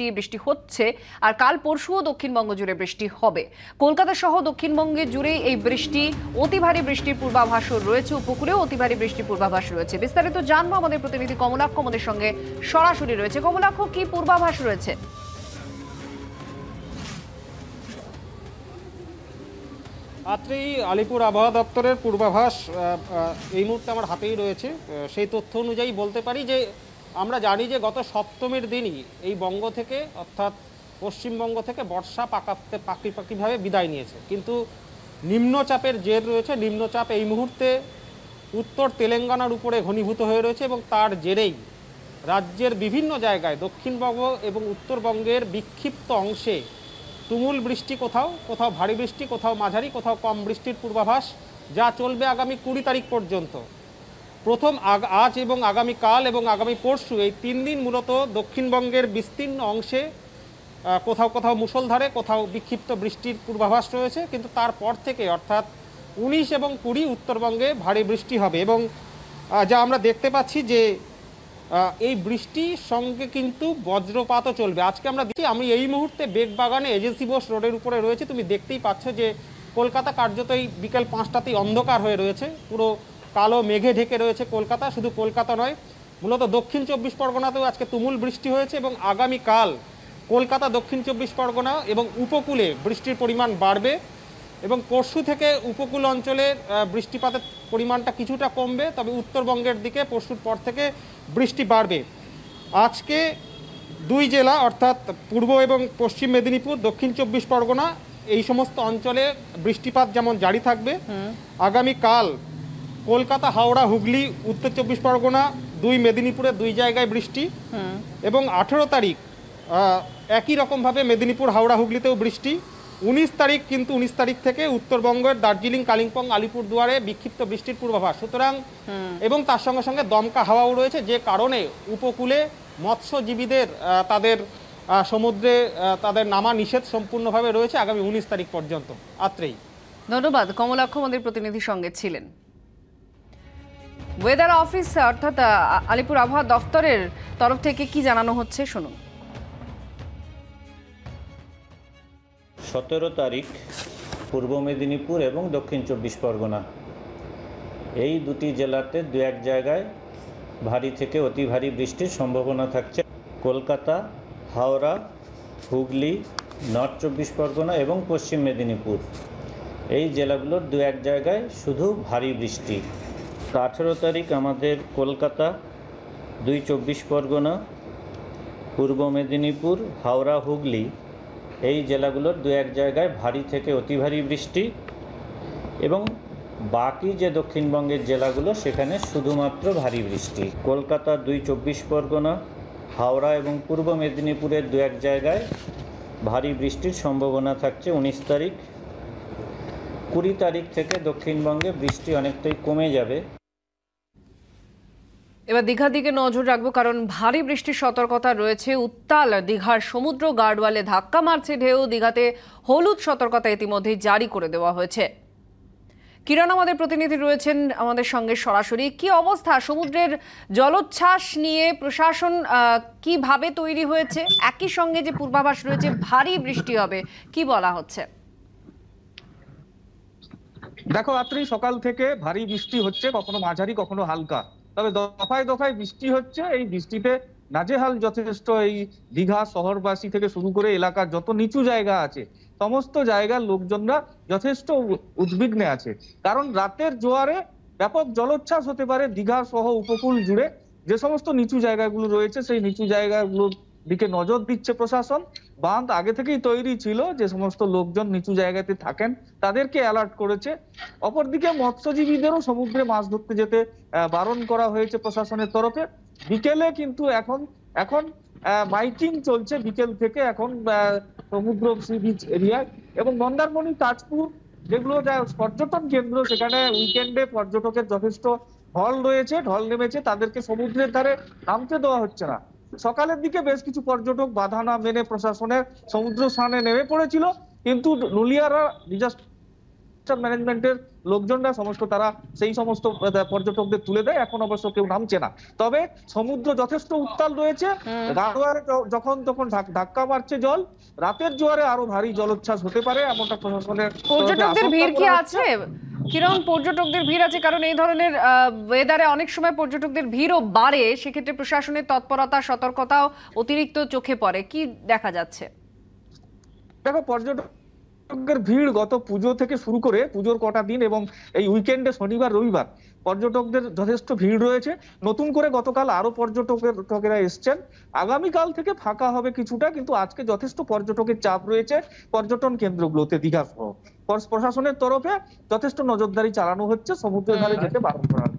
বৃষ্টি বৃষ্টি হচ্ছে আর কাল পরশুও দক্ষিণবঙ্গ জুড়ে বৃষ্টি হবে। কলকাতা সহ দক্ষিণবঙ্গে জুড়ে এই বৃষ্টি, অতি ভারী বৃষ্টির পূর্বাভাস রয়েছে, উপকূলেও অতি ভারী বৃষ্টির পূর্বাভাস রয়েছে। বিস্তারিত জানবো আমাদের প্রতিনিধি কমলাক্ষ, আমাদের সঙ্গে সরাসরি রয়েছে। কমলাক্ষ, কি পূর্বাভাস রয়েছে? আত্রেয়ী, আলিপুর আবহাওয়া দপ্তরের পূর্বাভাস এই মুহূর্তে আমার হাতেই রয়েছে। সেই তথ্য অনুযায়ী বলতে পারি যে আমরা জানি যে গত সপ্তমীর দিনই এই বঙ্গ থেকে অর্থাৎ পশ্চিমবঙ্গ থেকে বর্ষা পাকিভাবে বিদায় নিয়েছে, কিন্তু নিম্নচাপের জের রয়েছে। নিম্নচাপ এই মুহূর্তে উত্তর তেলেঙ্গানার উপরে ঘনীভূত হয়ে রয়েছে এবং তার জেরেই রাজ্যের বিভিন্ন জায়গায় দক্ষিণবঙ্গ এবং উত্তরবঙ্গের বিক্ষিপ্ত অংশে তুমুল বৃষ্টি, কোথাও কোথাও ভারী বৃষ্টি, কোথাও মাঝারি, কোথাও কম বৃষ্টির পূর্বাভাস, যা চলবে আগামী 20 তারিখ পর্যন্ত। প্রথম আজ এবং আগামীকাল এবং আগামী পরশু, এই 3 দিন মূলত দক্ষিণবঙ্গের বিস্তীর্ণ অংশে কোথাও কোথাও মুষলধারে, কোথাও বিক্ষিপ্ত বৃষ্টির পূর্বাভাস রয়েছে, কিন্তু তারপর থেকে অর্থাৎ 19 এবং 20 উত্তরবঙ্গে ভারী বৃষ্টি হবে। এবং যা আমরা দেখতে পাচ্ছি যে এই বৃষ্টির সঙ্গে কিন্তু বজ্রপাতও চলবে। আজকে আমরা দেখি, আমি এই মুহূর্তে বেগবাগানে এজেন্সি বোস রোডের উপরে রয়েছে, তুমি দেখতেই পাচ্ছ যে কলকাতা কার্যত বিকেল 5টাতেই অন্ধকার হয়ে রয়েছে, পুরো কালো মেঘে ঢেকে রয়েছে কলকাতা। শুধু কলকাতা নয়, মূলত দক্ষিণ 24 পরগনাতেও আজকে তুমুল বৃষ্টি হয়েছে এবং আগামীকাল কলকাতা, দক্ষিণ 24 পরগনা এবং উপকূলে বৃষ্টির পরিমাণ বাড়বে এবং পরশু থেকে উপকূল অঞ্চলের বৃষ্টিপাতের পরিমাণটা কিছুটা কমবে, তবে উত্তরবঙ্গের দিকে পরশুর পর থেকে বৃষ্টি বাড়বে। আজকে 2 জেলা অর্থাৎ পূর্ব এবং পশ্চিম মেদিনীপুর, দক্ষিণ 24 পরগনা, এই সমস্ত অঞ্চলে বৃষ্টিপাত যেমন জারি থাকবে। আগামীকাল কলকাতা, হাওড়া, হুগলি, উত্তর 24 পরগনা, মেদিনীপুরে 2 জায়গায় বৃষ্টি এবং 18 তারিখ একই রকমভাবে মেদিনীপুর, হাওড়া, হুগলিতেও বৃষ্টি। 19 তারিখ, কিন্তু 19 তারিখ থেকে উত্তরবঙ্গের দার্জিলিং, কালিম্পং, আলিপুরদুয়ারে বিক্ষিপ্ত বৃষ্টির পূর্বাভাস। সুতরাং এবং তার সঙ্গে সঙ্গে দমকা হাওয়াও রয়েছে, যে কারণে উপকূলে মৎস্যজীবীদের তাদের সমুদ্রে তাদের নামা নিষেধ সম্পূর্ণভাবে রয়েছে আগামী 19 তারিখ পর্যন্ত। আত্রেয়ী, ধন্যবাদ। কমলাক্ষ আমাদের প্রতিনিধির সঙ্গে ছিলেন। ওয়েদার অফিস অর্থাৎ আলিপুর আবহাওয়া দপ্তরের তরফ থেকে কি জানানো হচ্ছে শুনুন। 17 তারিখ পূর্ব মেদিনীপুর এবং দক্ষিণ 24 পরগনা, এই 2টি জেলাতে 2-1 জায়গায় ভারী থেকে অতি ভারী বৃষ্টির সম্ভাবনা থাকছে। কলকাতা, হাওড়া, হুগলি, নর্থ 24 পরগনা এবং পশ্চিম মেদিনীপুর, এই জেলাগুলোর 2-1 জায়গায় শুধু ভারী বৃষ্টি। 18 তারিখ আমাদের কলকাতা, 24 পরগনা, পূর্ব মেদিনীপুর, হাওড়া, হুগলি, এই জেলাগুলোর 2-1 জায়গায় ভারী থেকে অতি ভারী বৃষ্টি এবং বাকি যে দক্ষিণবঙ্গের জেলাগুলো সেখানে শুধুমাত্র ভারী বৃষ্টি। কলকাতা, 24 পরগনা, হাওড়া এবং পূর্ব মেদিনীপুরের 2-1 জায়গায় ভারী বৃষ্টির সম্ভাবনা থাকছে 19 তারিখ। 20 তারিখ থেকে দক্ষিণবঙ্গে বৃষ্টি অনেকটাই কমে যাবে। এবার দীঘার দিকে নজর রাখবো, কারণ ভারী বৃষ্টির সতর্কতা রয়েছে। উত্তাল দীঘার সমুদ্র গার্ডওয়ালে ধাক্কা মারছে ঢেউ। দীঘাতে হলুদ সতর্কতা ইতিমধ্যেই জারি করে দেওয়া হয়েছে। কিরণ আমাদের প্রতিনিধি রয়েছেন আমাদের সঙ্গে সরাসরি। কি অবস্থা সমুদ্রের জলোচ্ছ্বাস নিয়ে, প্রশাসন কিভাবে তৈরি হয়েছে, একই সঙ্গে যে পূর্বাভাস রয়েছে ভারী বৃষ্টি হবে, কি বলা হচ্ছে? দেখো রাত্রি, সকাল থেকে ভারী বৃষ্টি হচ্ছে, কখনো মাঝারি, কখনো হালকা, তবে দফায় দফায় বৃষ্টি হচ্ছে। এই বৃষ্টিতে নাজেহাল যথেষ্ট এই দীঘা শহরবাসী থেকে শুরু করে এলাকার যত নিচু জায়গা আছে সমস্ত জায়গার লোকজনরা যথেষ্ট উদ্বিগ্নে আছে, কারণ রাতের জোয়ারে ব্যাপক জলোচ্ছ্বাস হতে পারে দীঘা সহ উপকূল জুড়ে। যে সমস্ত নিচু জায়গাগুলো রয়েছে সেই নিচু জায়গাগুলোর দিকে নজর দিচ্ছে প্রশাসন। বাঁধ আগে থেকেই তৈরি ছিল, যে সমস্ত লোকজন নিচু জায়গাতে থাকেন তাদেরকে অ্যালার্ট করেছে। অপরদিকে মৎস্যজীবীদেরও সমুদ্রে মাছ ধরতে যেতে বারণ করা হয়েছে প্রশাসনের তরফে। বিকেলে কিন্তু এখন মাইকিং চলছে বিকেল থেকে, এখন সমুদ্র সি বিচ এরিয়ায় এবং মন্দারমণি, তাজপুর, যেগুলো পর্যটন কেন্দ্র, সেখানে উইকেন্ডে পর্যটকের যথেষ্ট ঢল রয়েছে, ঢল নেমেছে, তাদেরকে সমুদ্রের ধারে নামতে দেওয়া হচ্ছে না। সকালের দিকে বেশ কিছু পর্যটক বাধা না মেনে প্রশাসনের সমুদ্র স্নানে নেমে পড়েছিল, কিন্তু নুলিয়ারা ডিজাস্টার मैनेजमेंटेर लोकजनरा समस्त तारा सेई समस्त पर्यटकदेर तुले देय। एखन अवश्य केउ नामछे ना, तबे समुद्र जथेष्ट उत्ताल रयेछे। रातोयारे जखन तखन धक्का मारछे जल, रातेर जोयारे आरो भारी जलोच्छ्वास होते पारे एमनटा प्रशासनेर। पर्यटकदेर भीड़ कि आछे কিরণ? পর্যটকদের ভিড় আছে, কারণ এই ধরনের ওয়েদারে অনেক সময় পর্যটকদের ভিড়ও বাড়ে। সেক্ষেত্রে প্রশাসনের তৎপরতা, সতর্কতাও অতিরিক্ত চোখে পড়ে। কি দেখা যাচ্ছে? দেখো, পর্যটকদের ভিড় গত পুজো থেকে শুরু করে পুজোর কটা দিন এবং এই উইকেন্ডে শনিবার রবিবার পর্যটকদের যথেষ্ট ভিড় রয়েছে। নতুন করে গতকাল আরো পর্যটকেরা এসেছেন। আগামীকাল থেকে ফাঁকা হবে কিছুটা, কিন্তু আজকে যথেষ্ট পর্যটকের চাপ রয়েছে পর্যটন কেন্দ্রগুলোতে। দীঘা প্রশাসনের তরফে যথেষ্ট নজরদারি চালানো হচ্ছে, সমুদ্রের ধারে যেতে বারণ করা।